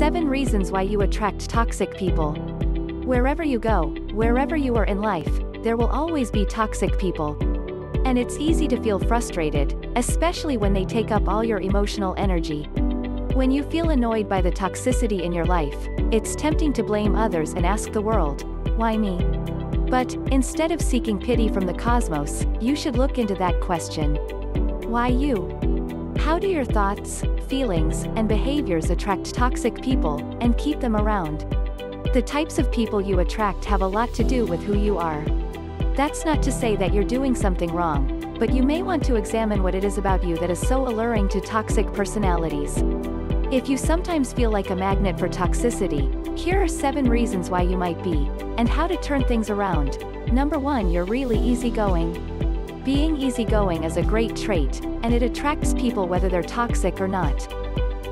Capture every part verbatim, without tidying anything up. seven Reasons Why You Attract Toxic People. Wherever you go, wherever you are in life, there will always be toxic people. And it's easy to feel frustrated, especially when they take up all your emotional energy. When you feel annoyed by the toxicity in your life, it's tempting to blame others and ask the world, "Why me?" But, instead of seeking pity from the cosmos, you should look into that question. Why you? How do your thoughts, feelings, and behaviors attract toxic people, and keep them around? The types of people you attract have a lot to do with who you are. That's not to say that you're doing something wrong, but you may want to examine what it is about you that is so alluring to toxic personalities. If you sometimes feel like a magnet for toxicity, here are seven reasons why you might be, and how to turn things around. Number one, you're really easygoing. Being easygoing is a great trait, and it attracts people whether they're toxic or not.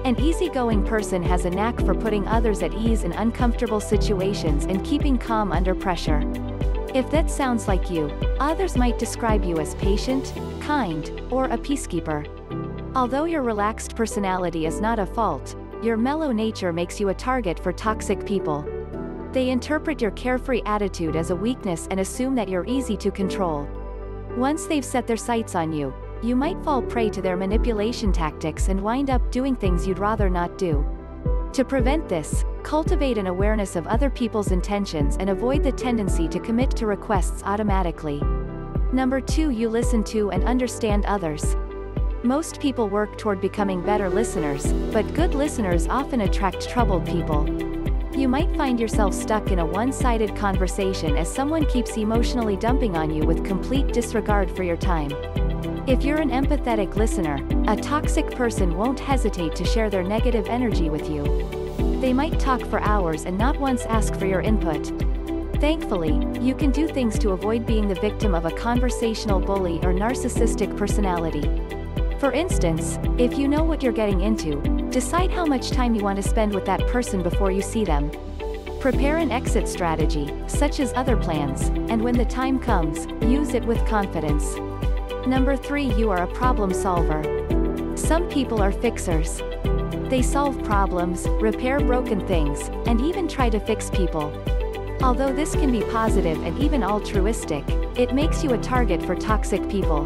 An easygoing person has a knack for putting others at ease in uncomfortable situations and keeping calm under pressure. If that sounds like you, others might describe you as patient, kind, or a peacekeeper. Although your relaxed personality is not a fault, your mellow nature makes you a target for toxic people. They interpret your carefree attitude as a weakness and assume that you're easy to control. Once they've set their sights on you, you might fall prey to their manipulation tactics and wind up doing things you'd rather not do. To prevent this, cultivate an awareness of other people's intentions and avoid the tendency to commit to requests automatically. Number two, you listen to and understand others. Most people work toward becoming better listeners, but good listeners often attract troubled people. You might find yourself stuck in a one-sided conversation as someone keeps emotionally dumping on you with complete disregard for your time. If you're an empathetic listener, a toxic person won't hesitate to share their negative energy with you. They might talk for hours and not once ask for your input. Thankfully, you can do things to avoid being the victim of a conversational bully or narcissistic personality. For instance, if you know what you're getting into, decide how much time you want to spend with that person before you see them. Prepare an exit strategy, such as other plans, and when the time comes, use it with confidence. Number three, you are a problem solver. Some people are fixers. They solve problems, repair broken things, and even try to fix people. Although this can be positive and even altruistic, it makes you a target for toxic people.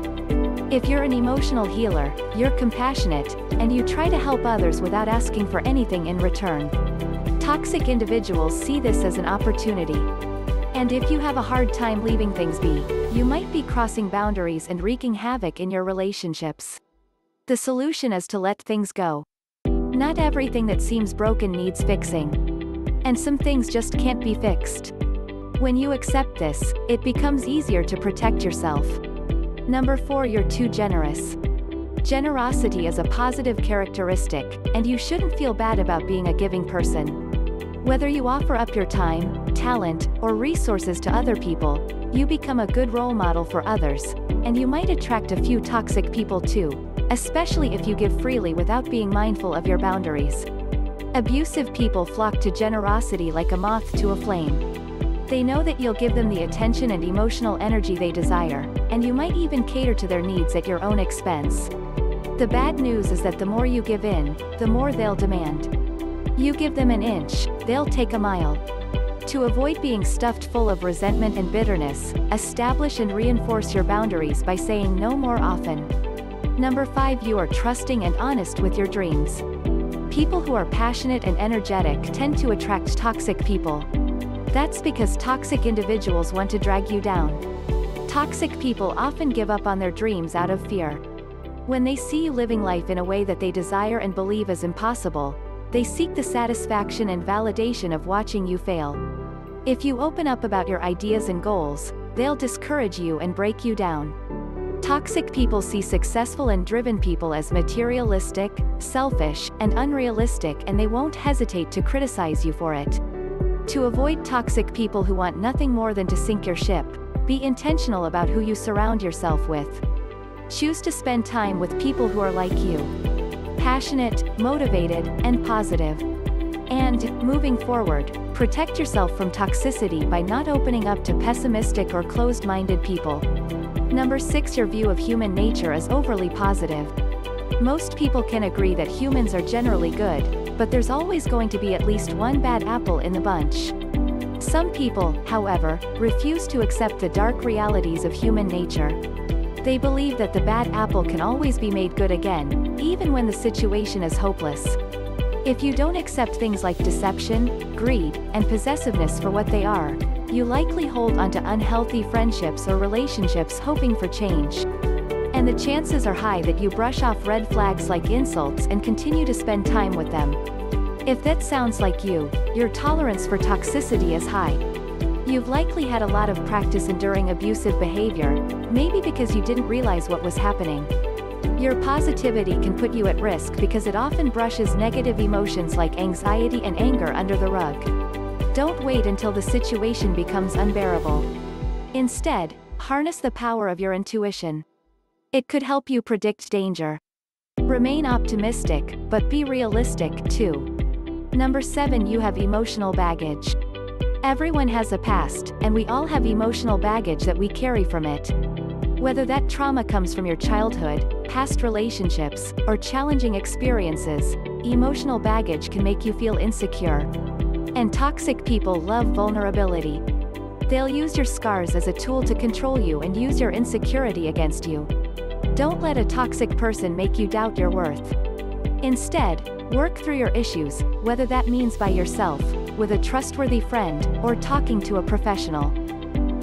If you're an emotional healer, you're compassionate, and you try to help others without asking for anything in return. Toxic individuals see this as an opportunity. And if you have a hard time leaving things be, you might be crossing boundaries and wreaking havoc in your relationships. The solution is to let things go. Not everything that seems broken needs fixing. And some things just can't be fixed. When you accept this, it becomes easier to protect yourself. Number four, you're too generous. Generosity is a positive characteristic, and you shouldn't feel bad about being a giving person. Whether you offer up your time, talent, or resources to other people, you become a good role model for others, and you might attract a few toxic people too, especially if you give freely without being mindful of your boundaries. Abusive people flock to generosity like a moth to a flame. They know that you'll give them the attention and emotional energy they desire, and you might even cater to their needs at your own expense. The bad news is that the more you give in, the more they'll demand. You give them an inch, they'll take a mile. To avoid being stuffed full of resentment and bitterness, establish and reinforce your boundaries by saying no more often. Number five, you are trusting and honest with your dreams. People who are passionate and energetic tend to attract toxic people. That's because toxic individuals want to drag you down. Toxic people often give up on their dreams out of fear. When they see you living life in a way that they desire and believe is impossible, they seek the satisfaction and validation of watching you fail. If you open up about your ideas and goals, they'll discourage you and break you down. Toxic people see successful and driven people as materialistic, selfish, and unrealistic, and they won't hesitate to criticize you for it. To avoid toxic people who want nothing more than to sink your ship, be intentional about who you surround yourself with. Choose to spend time with people who are like you. Passionate, motivated, and positive. And, moving forward, protect yourself from toxicity by not opening up to pessimistic or closed-minded people. Number six, your view of human nature is overly positive. Most people can agree that humans are generally good, but there's always going to be at least one bad apple in the bunch. Some people, however, refuse to accept the dark realities of human nature. They believe that the bad apple can always be made good again, even when the situation is hopeless. If you don't accept things like deception, greed, and possessiveness for what they are, you likely hold onto unhealthy friendships or relationships hoping for change. And the chances are high that you brush off red flags like insults and continue to spend time with them. If that sounds like you, your tolerance for toxicity is high. You've likely had a lot of practice enduring abusive behavior, maybe because you didn't realize what was happening. Your positivity can put you at risk because it often brushes negative emotions like anxiety and anger under the rug. Don't wait until the situation becomes unbearable. Instead, harness the power of your intuition. It could help you predict danger. Remain optimistic, but be realistic, too. Number seven, you have emotional baggage. Everyone has a past, and we all have emotional baggage that we carry from it. Whether that trauma comes from your childhood, past relationships, or challenging experiences, emotional baggage can make you feel insecure. And toxic people love vulnerability. They'll use your scars as a tool to control you and use your insecurity against you. Don't let a toxic person make you doubt your worth. Instead, work through your issues, whether that means by yourself, with a trustworthy friend, or talking to a professional.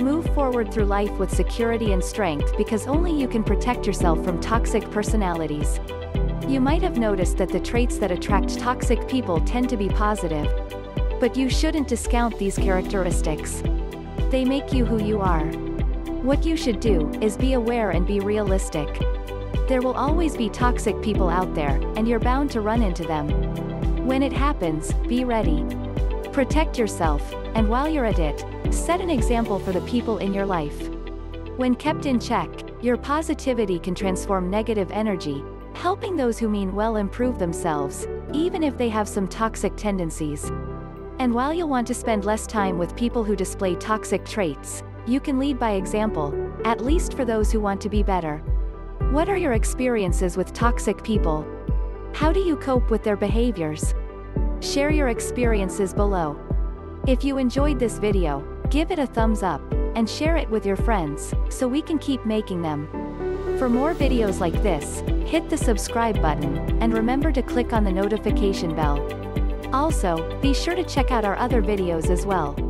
Move forward through life with security and strength because only you can protect yourself from toxic personalities. You might have noticed that the traits that attract toxic people tend to be positive. But you shouldn't discount these characteristics. They make you who you are. What you should do is be aware and be realistic. There will always be toxic people out there, and you're bound to run into them. When it happens, be ready. Protect yourself, and while you're at it, set an example for the people in your life. When kept in check, your positivity can transform negative energy, helping those who mean well improve themselves, even if they have some toxic tendencies. And while you'll want to spend less time with people who display toxic traits, you can lead by example, at least for those who want to be better. What are your experiences with toxic people? How do you cope with their behaviors? Share your experiences below. If you enjoyed this video, give it a thumbs up, and share it with your friends, so we can keep making them. For more videos like this, hit the subscribe button, and remember to click on the notification bell. Also, be sure to check out our other videos as well.